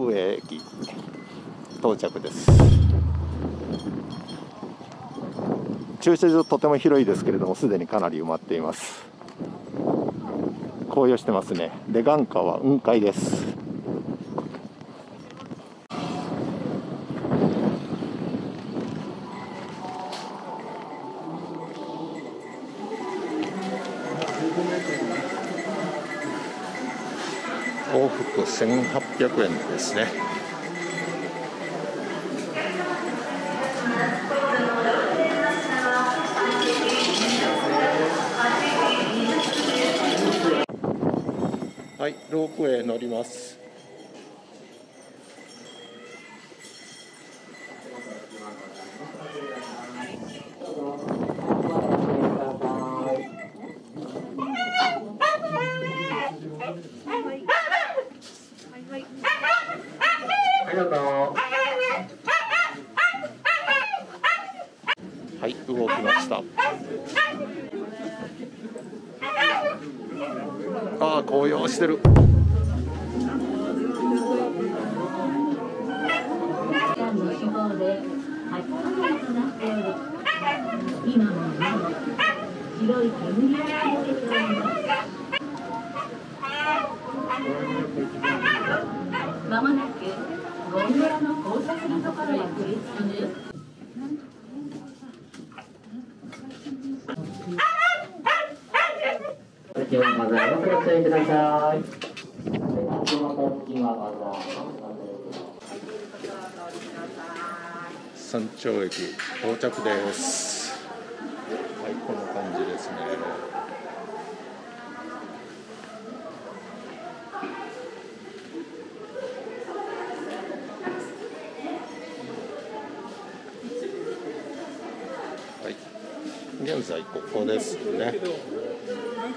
福江駅到着です。駐車場とても広いですけれども、すでにかなり埋まっています。紅葉してますね。で、眼下は雲海です。往復1800円ですね。はい、ロープウェイ乗ります。はい、動きました。ああ、紅葉してる。まもなくゴンドラの交差するところへ降りつく。山頂駅到着です。はい、こんな感じですね。はい、現在ここですね。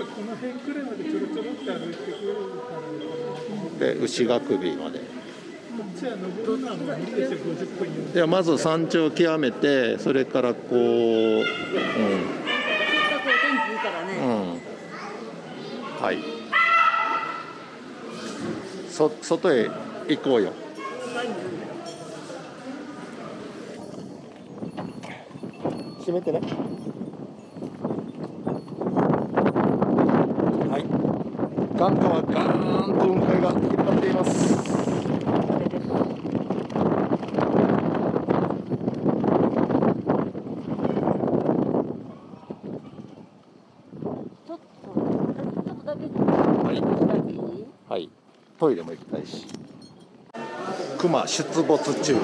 この辺くらいまでちょろちょろって歩いてくる感じで、牛ヶ首まで。ではまず山頂を極めて、それからこう、はい、外へ行こうよ。閉めてね。はい、眼下はガーンと雲海が広がっています。トイレも行きたいし。クマ出没注意。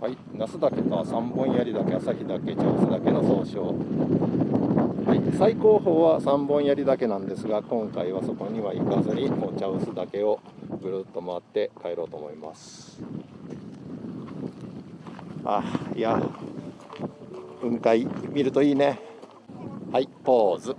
はい、那須岳と三本槍岳、旭岳、茶臼岳の総称。最高峰は三本槍岳なんですが、今回はそこには行かずに、もう茶臼岳をぐるっと回って帰ろうと思います。あ、いや、雲海見るといいね。はい、ポーズ。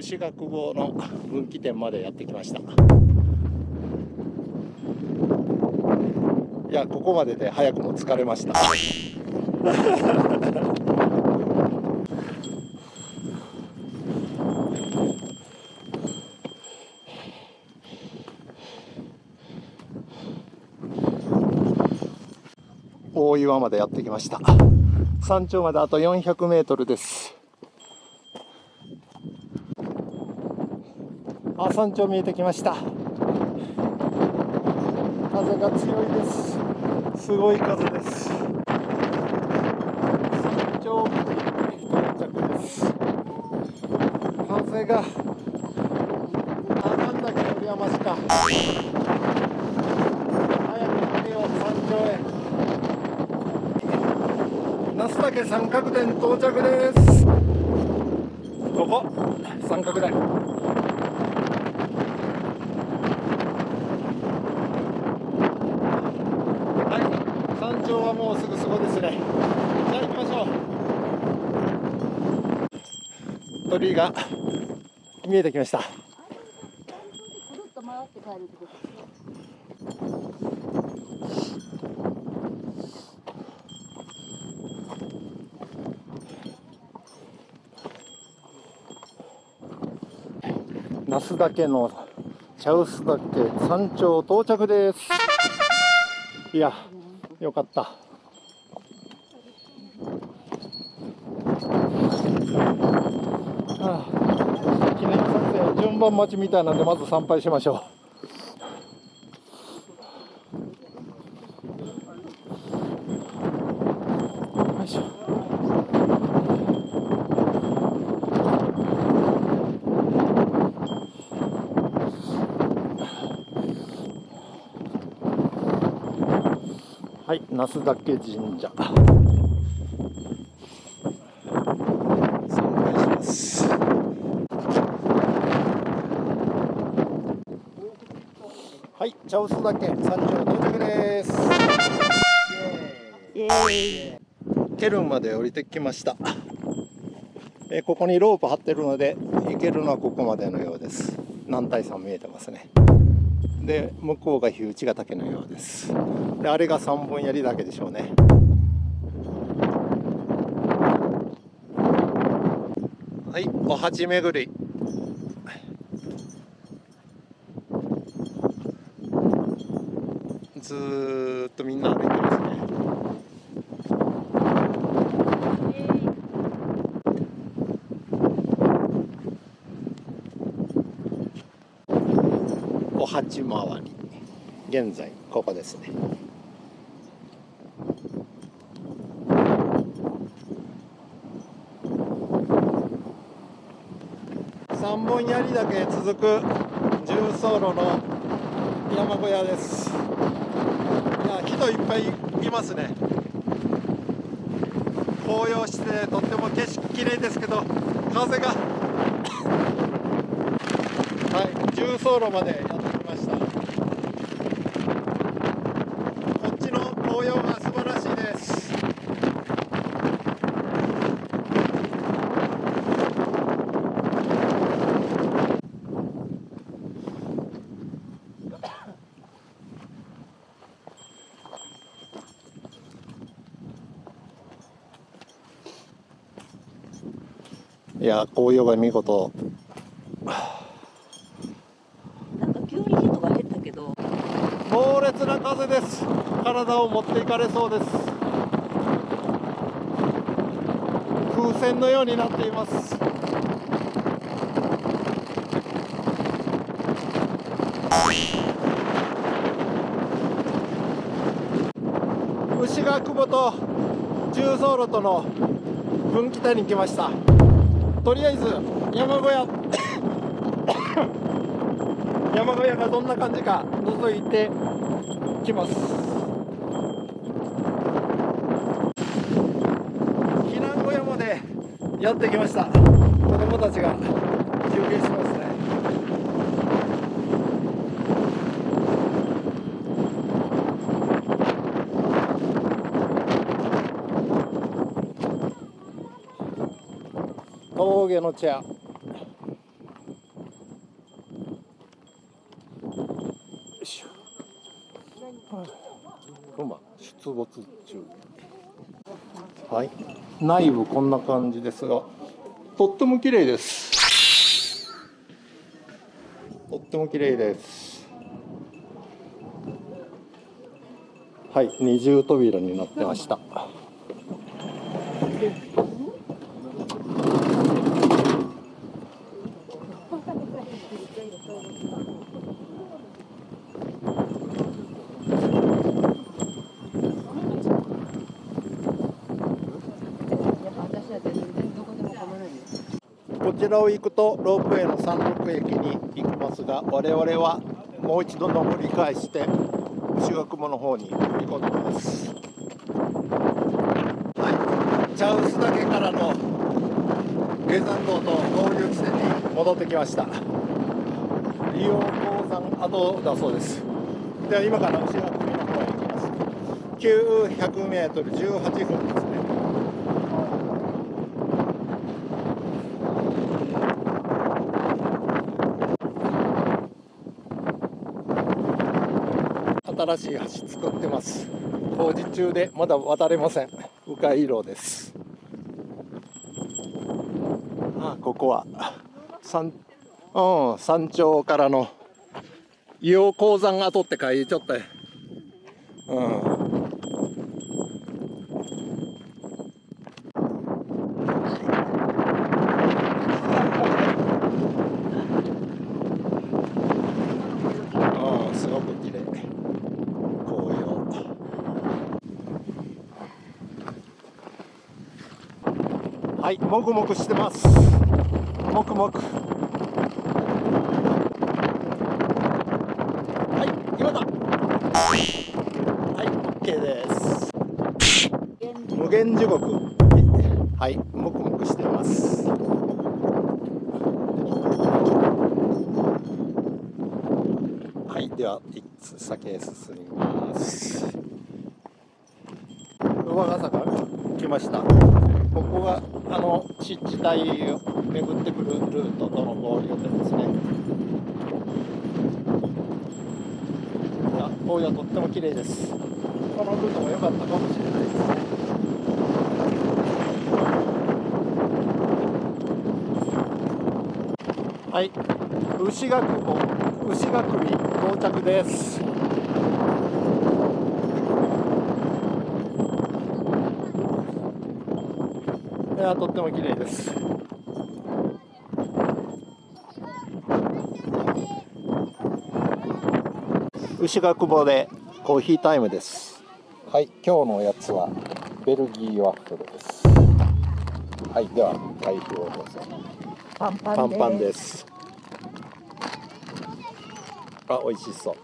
牛ヶ首の分岐点までやってきました。いや、ここまでで早くも疲れました。大岩までやってきました。山頂まであと400メートルです。あ、山頂見えてきました。風が強いです。すごい風です。山頂到着です。風が。あ、なんだけど、山しか。岳三角点到着です。ここ三角台、はい、山頂はもうすぐそこですね。じゃあ行きましょう。鳥居が見えてきました。那須岳の茶臼岳山頂到着です。いや、よかった。記念撮影、順番待ちみたいなんでまず参拝しましょう。よいしょ。はい、那須岳神社参拝します。はい、茶臼岳山頂到着です。イエーイ。ケルンまで降りてきました。ここにロープ張ってるので行けるのはここまでのようです。男体山見えてますね。で、向こうが日内ヶ岳のようです。で、あれが三本槍岳でしょうね。はい、お鉢巡り。ずーっとみんな歩いてますね。お鉢回り、現在ここですね。三本槍岳続く重走路の山小屋です。いや、人いっぱいいますね。紅葉してとっても景色綺麗ですけど、風がはい、重走路までやってきました。こっちの紅葉が素晴らしいです。いや、紅葉が見事。猛烈な風です。体を持っていかれそうです。風船のようになっています。牛ヶ久保と重走路との分岐点に来ました。とりあえず山小屋山小屋がどんな感じか覗いてきます。避難小屋までやってきました。子供たちが休憩してますね。峠のチェア、出没中。はい、内部こんな感じですが、とっても綺麗です。とっても綺麗です。はい、二重扉になってました。こちらを行くとロープウェイの山麓駅に行きますが、我々はもう一度登り返して牛ヶ雲の方に行こうと思います。はい、茶臼岳からの下山道と合流地点に戻ってきました。伊予鉱山跡だそうです。では今から牛ヶ首の方へ行きます。900m18分ですね。新しい橋作ってます。工事中でまだ渡れません。迂回路です。あ、ここは山頂からの伊予鉱山跡って書いてちょっと、すごく綺麗。紅葉。はい、もくもくしてます。もくもく。無限地獄。はい、もくもくしてます。はい、では先へ進みます。上ヶ坂来ました。ここが湿地帯を巡ってくるルートとの合流点ですね。紅葉とっても綺麗です。このルートも良かったかもしれないですね。はい、牛ヶ首到着です。いや、とっても綺麗です。牛ヶ首でコーヒータイムです。はい、今日のおやつはベルギーワッフルです。はい、では開封をどうぞ。パンパンです。あ、美味しそう。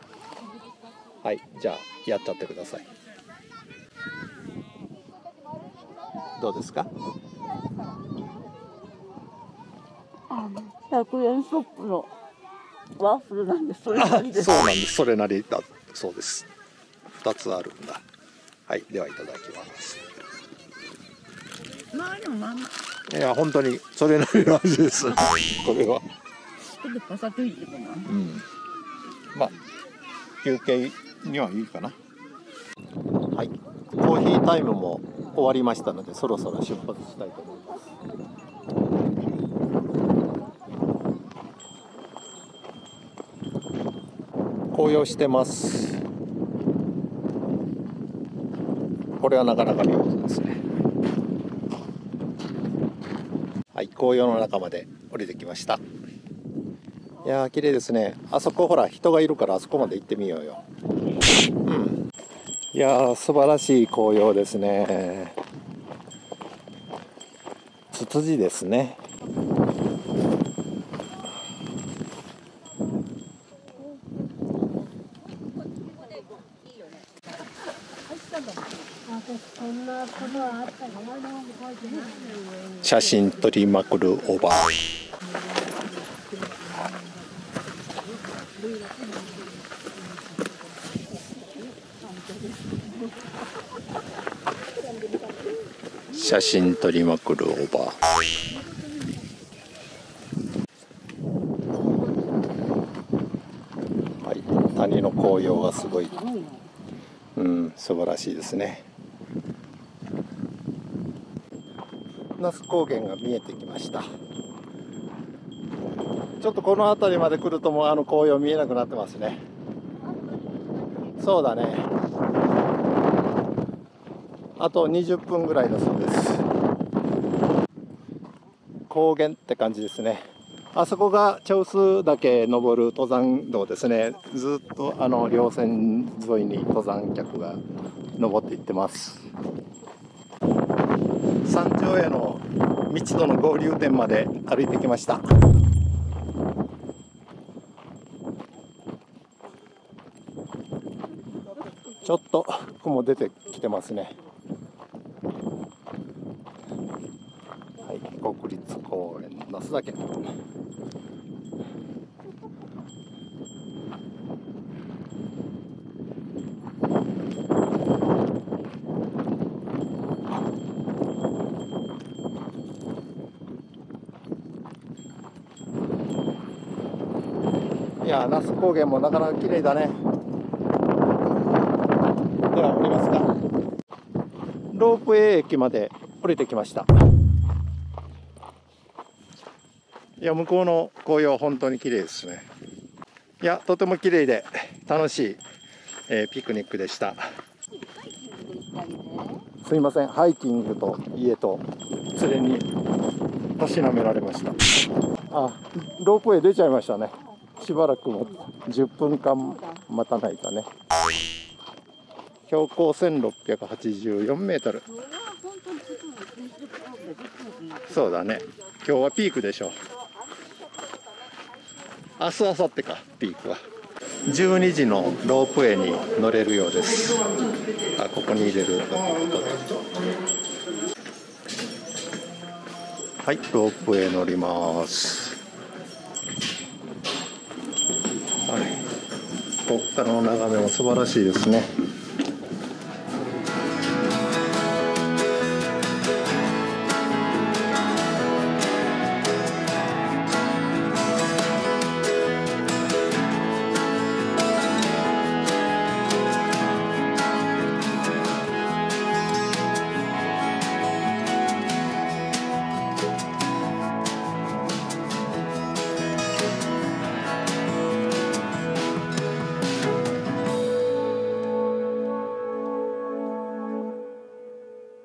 はい、じゃあやっちゃってください。どうですか。100円ショップのワッフルなんで、それなりです。そうなんです、それなりだそうです。2つあるんだ。はい、ではいただきます。まあでもまあまあ、いや本当にそれなりの味です。これはちょっとパサついてるかな。まあ休憩にはいいかな。はい、コーヒータイムも終わりましたので、そろそろ出発したいと思います。紅葉してます。これはなかなか見事ですね。はい、紅葉の中まで降りてきました。いやー、綺麗ですね。あそこほら人がいるから、あそこまで行ってみようよ。いやー、素晴らしい紅葉ですね。ツツジですね。写真撮りまくるおばあ。写真撮りまくるおばあ。はい、谷の紅葉がすごい。素晴らしいですね。那須高原が見えてきました。ちょっとこの辺りまで来るともう紅葉見えなくなってますね。そうだね、あと20分ぐらいだそうです。高原って感じですね。あそこが茶臼岳登る登山道ですね。ずっと稜線沿いに登山客が登っていってます。山頂への道との合流点まで歩いてきました。ちょっと雲出てきてますね。公園の那須岳。いや、那須高原もなかなか綺麗だね。では降りますか。ロープウェイ駅まで降りてきました。いや、向こうの紅葉本当に綺麗ですね。いや、とても綺麗で楽しい、ピクニックでした。すいません、ハイキングと家と連れにたしなめられました。あ、ロープウェイ出ちゃいましたね。しばらくも10分間待たないとね。標高1684メートル。そうだね。今日はピークでしょう。明日明後日かピークは。12時のロープウェイに乗れるようです。あ、ここに入れるということで。はい、ロープウェイ乗ります。ここからの眺めも素晴らしいですね。